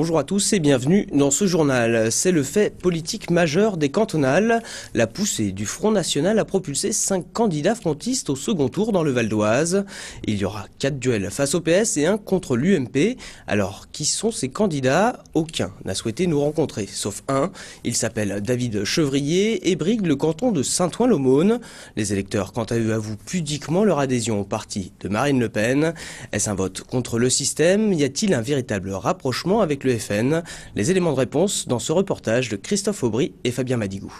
Bonjour à tous et bienvenue dans ce journal. C'est le fait politique majeur des cantonales. La poussée du Front National a propulsé 5 candidats frontistes au second tour dans le Val d'Oise. Il y aura 4 duels face au PS et 1 contre l'UMP. Alors, qui sont ces candidats? Aucun n'a souhaité nous rencontrer, sauf un. Il s'appelle David Chevrier et brigue le canton de Saint-Ouen-l'Aumône. Les électeurs, quant à eux, avouent pudiquement leur adhésion au parti de Marine Le Pen. Est-ce un vote contre le système? Y a-t-il un véritable rapprochement avec le FN? Les éléments de réponse dans ce reportage de Christophe Aubry et Fabien Madigou.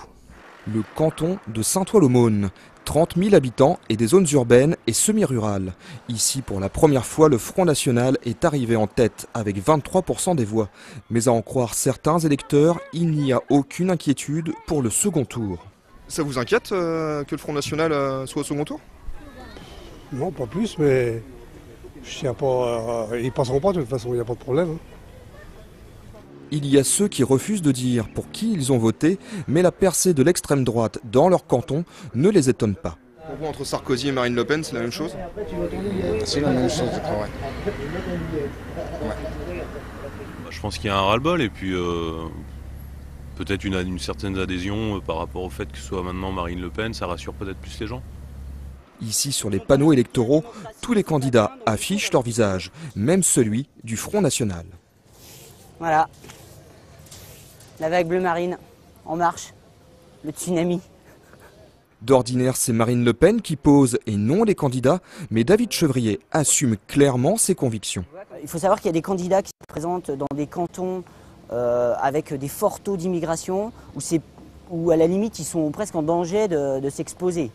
Le canton de Saint-Ouen-l'Aumône, 30 000 habitants et des zones urbaines et semi-rurales. Ici, pour la première fois, le Front National est arrivé en tête avec 23% des voix. Mais à en croire certains électeurs, il n'y a aucune inquiétude pour le second tour. Ça vous inquiète que le Front National soit au second tour? Non, pas plus, mais je tiens pas, ils passeront pas de toute façon, il n'y a pas de problème. Il y a ceux qui refusent de dire pour qui ils ont voté, mais la percée de l'extrême droite dans leur canton ne les étonne pas. Pour vous, entre Sarkozy et Marine Le Pen, c'est la même chose? C'est la même chose, je crois, ouais. Je pense qu'il y a un ras-le-bol et puis peut-être une certaine adhésion par rapport au fait que ce soit maintenant Marine Le Pen, ça rassure peut-être plus les gens. Ici, sur les panneaux électoraux, tous les candidats affichent leur visage, même celui du Front National. Voilà, la vague bleue marine, en marche, le tsunami. D'ordinaire, c'est Marine Le Pen qui pose et non les candidats, mais David Chevrier assume clairement ses convictions. Il faut savoir qu'il y a des candidats qui se présentent dans des cantons avec des forts taux d'immigration, où à la limite ils sont presque en danger de s'exposer.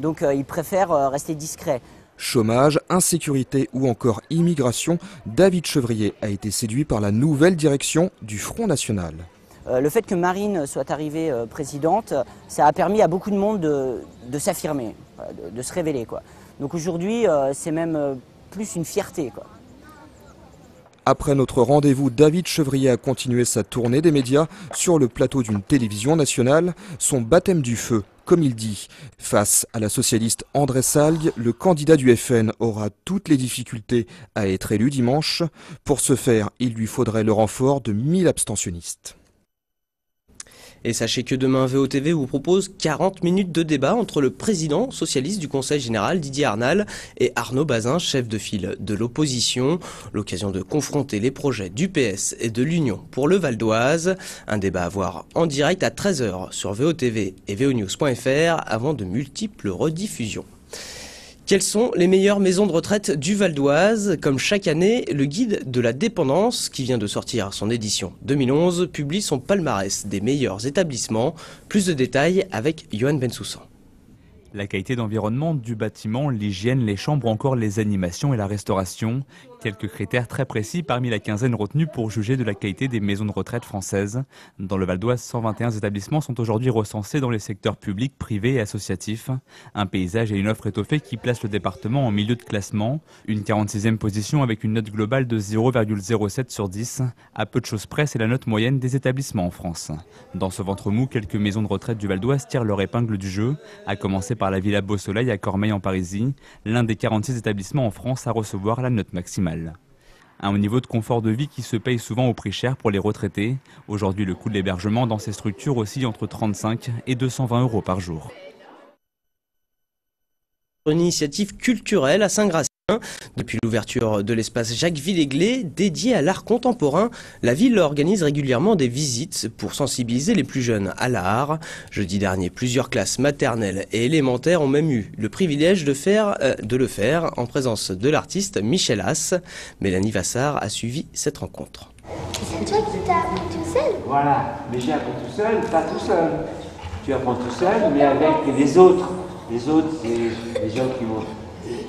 Donc ils préfèrent rester discrets. Chômage, insécurité ou encore immigration, David Chevrier a été séduit par la nouvelle direction du Front National. Le fait que Marine soit arrivée présidente, ça a permis à beaucoup de monde de s'affirmer, de se révéler, quoi. Donc aujourd'hui, c'est même plus une fierté, quoi. Après notre rendez-vous, David Chevrier a continué sa tournée des médias sur le plateau d'une télévision nationale, son baptême du feu. Comme il dit, face à la socialiste André Salgue, le candidat du FN aura toutes les difficultés à être élu dimanche. Pour ce faire, il lui faudrait le renfort de 1000 abstentionnistes. Et sachez que demain, VOTV vous propose 40 minutes de débat entre le président socialiste du Conseil Général, Didier Arnal, et Arnaud Bazin, chef de file de l'opposition. L'occasion de confronter les projets du PS et de l'Union pour le Val d'Oise. Un débat à voir en direct à 13 h sur VOTV et vonews.fr avant de multiples rediffusions. Quelles sont les meilleures maisons de retraite du Val d'Oise? Comme chaque année, le guide de la dépendance, qui vient de sortir son édition 2011, publie son palmarès des meilleurs établissements. Plus de détails avec Johan Bensoussan. La qualité d'environnement du bâtiment, l'hygiène, les chambres, encore les animations et la restauration. Quelques critères très précis parmi la quinzaine retenus pour juger de la qualité des maisons de retraite françaises. Dans le Val d'Oise, 121 établissements sont aujourd'hui recensés dans les secteurs publics, privés et associatifs. Un paysage et une offre étoffée qui placent le département en milieu de classement. Une 46e position avec une note globale de 0,07 sur 10. À peu de choses près, c'est la note moyenne des établissements en France. Dans ce ventre mou, quelques maisons de retraite du Val d'Oise tirent leur épingle du jeu, à commencer par la Villa Beausoleil à Cormeilles-en-Parisis, l'un des 46 établissements en France à recevoir la note maximale. Un haut niveau de confort de vie qui se paye souvent au prix cher pour les retraités. Aujourd'hui, le coût de l'hébergement dans ces structures oscille entre 35 et 220 € par jour. Une initiative culturelle à Saint-Gratien. Depuis l'ouverture de l'espace Jacques Villeglé, dédié à l'art contemporain, la ville organise régulièrement des visites pour sensibiliser les plus jeunes à l'art. Jeudi dernier, plusieurs classes maternelles et élémentaires ont même eu le privilège de le faire en présence de l'artiste Michel Haas. Mélanie Vassar a suivi cette rencontre. C'est toi qui t'as appris tout seul? Voilà, mais j'ai appris tout seul, pas tout seul. Tu apprends tout seul, mais avec les autres. Les autres, c'est les gens qui vont...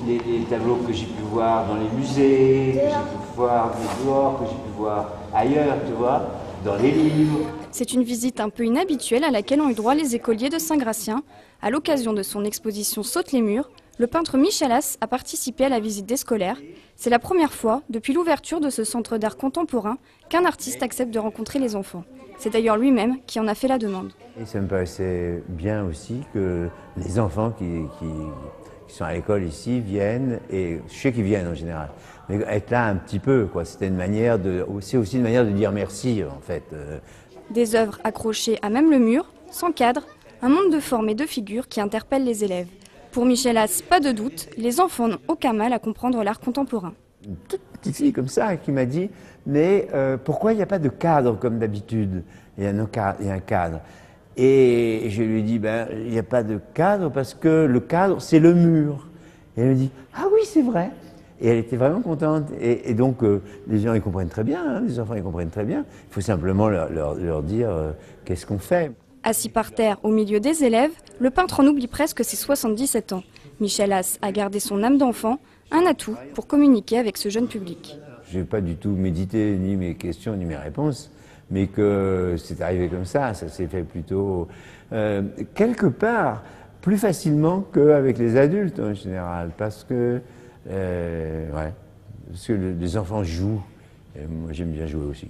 Les tableaux que j'ai pu voir dans les musées, que j'ai pu voir dehors, que j'ai pu voir ailleurs, tu vois, dans les livres. C'est une visite un peu inhabituelle à laquelle ont eu droit les écoliers de Saint-Gratien. À l'occasion de son exposition Saute les murs, le peintre Michel Asse a participé à la visite des scolaires. C'est la première fois, depuis l'ouverture de ce centre d'art contemporain, qu'un artiste accepte de rencontrer les enfants. C'est d'ailleurs lui-même qui en a fait la demande. Et ça me paraissait bien aussi que les enfants qui qui sont à l'école ici viennent, et je sais qu'ils viennent en général, mais être là un petit peu, quoi. C'était une manière de, c'est aussi une manière de dire merci, en fait. Des œuvres accrochées à même le mur, sans cadre, un monde de formes et de figures qui interpelle les élèves. Pour Michel Haas, pas de doute, les enfants n'ont aucun mal à comprendre l'art contemporain. Une toute petite fille comme ça qui m'a dit « Mais pourquoi il n'y a pas de cadre comme d'habitude ?» Il y a un cadre. Et je lui ai dit « Ben, il n'y a pas de cadre parce que le cadre, c'est le mur. » Et elle me dit « Ah oui, c'est vrai !» Et elle était vraiment contente. Et donc, les gens, ils comprennent très bien, hein, les enfants, ils comprennent très bien. Il faut simplement leur dire qu'est-ce qu'on fait. Assis par terre au milieu des élèves, le peintre en oublie presque ses 77 ans. Michel Haas a gardé son âme d'enfant, un atout pour communiquer avec ce jeune public. Je n'ai pas du tout médité ni mes questions ni mes réponses, mais que c'est arrivé comme ça s'est fait plutôt quelque part plus facilement qu'avec les adultes en général, parce que, ouais, parce que les enfants jouent, et moi j'aime bien jouer aussi.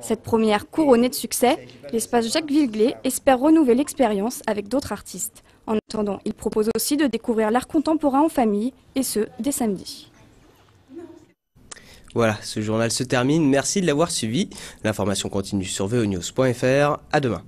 Cette première couronnée de succès, l'espace Jacques Villeglé espère renouveler l'expérience avec d'autres artistes. En attendant, il propose aussi de découvrir l'art contemporain en famille, et ce, dès samedi. Voilà, ce journal se termine. Merci de l'avoir suivi. L'information continue sur VOnews.fr. À demain.